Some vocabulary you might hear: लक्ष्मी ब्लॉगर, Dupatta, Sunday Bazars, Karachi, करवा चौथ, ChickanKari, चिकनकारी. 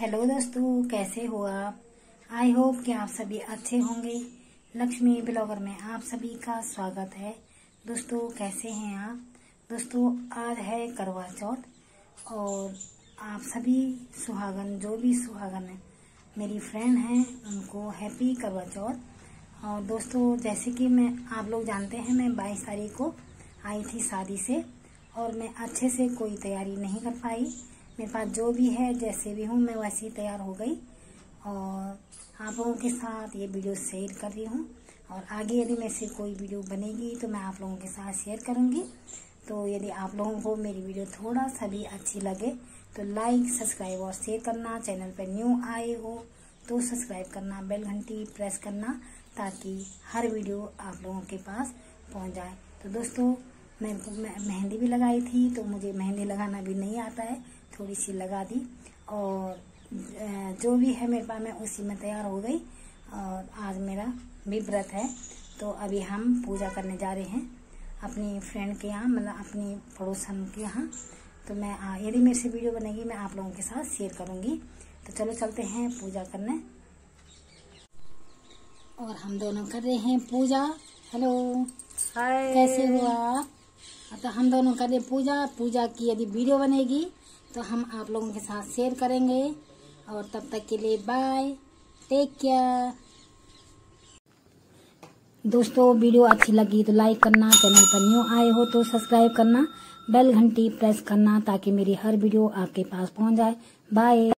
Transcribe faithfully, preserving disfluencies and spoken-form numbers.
Hello दोस्तों, कैसे हो आप? आई होप कि आप सभी अच्छे होंगे। लक्ष्मी ब्लॉगर में आप सभी का स्वागत है। दोस्तों कैसे हैं आप? दोस्तों आज है करवा चौथ और आप सभी सुहागन, जो भी सुहागन है मेरी फ्रेंड हैं, उनको हैप्पी करवा चौथ। और दोस्तों जैसे कि मैं आप लोग जानते हैं, मैं बाईस तारीख को आई थी शादी से और मैं अच्छे से कोई तैयारी नहीं कर पाई। मेरे पास जो भी है, जैसे भी हूँ मैं वैसे ही तैयार हो गई और आप लोगों के साथ ये वीडियो शेयर कर रही हूँ। और आगे यदि मेरे से कोई वीडियो बनेगी तो मैं आप लोगों के साथ शेयर करूँगी। तो यदि आप लोगों को मेरी वीडियो थोड़ा सा भी अच्छी लगे तो लाइक, सब्सक्राइब और शेयर करना। चैनल पर न्यू आए हो तो सब्सक्राइब करना, बेल घंटी प्रेस करना ताकि हर वीडियो आप लोगों के पास पहुंच जाए। तो दोस्तों मैं मेहंदी भी लगाई थी, तो मुझे मेहंदी लगाना भी नहीं आता है, थोड़ी सी लगा दी और जो भी है मेरे पास मैं उसी में तैयार हो गई। और आज मेरा भी व्रत है तो अभी हम पूजा करने जा रहे हैं अपनी फ्रेंड के यहाँ, मतलब अपनी पड़ोसन के यहाँ। तो मैं यदि मेरे से वीडियो बनेगी मैं आप लोगों के साथ शेयर करूंगी। तो चलो चलते हैं पूजा करने। और हम दोनों कर रहे हैं पूजा। हेलो, हाय, कैसे हो आप? तो हम दोनों कर रहे हैं पूजा। पूजा की यदि वीडियो बनेगी तो हम आप लोगों के साथ शेयर करेंगे। और तब तक के लिए बाय, टेक केयर। दोस्तों वीडियो अच्छी लगी तो लाइक करना, चैनल पर न्यू आए हो तो सब्सक्राइब करना, बेल घंटी प्रेस करना ताकि मेरी हर वीडियो आपके पास पहुंच जाए। बाय।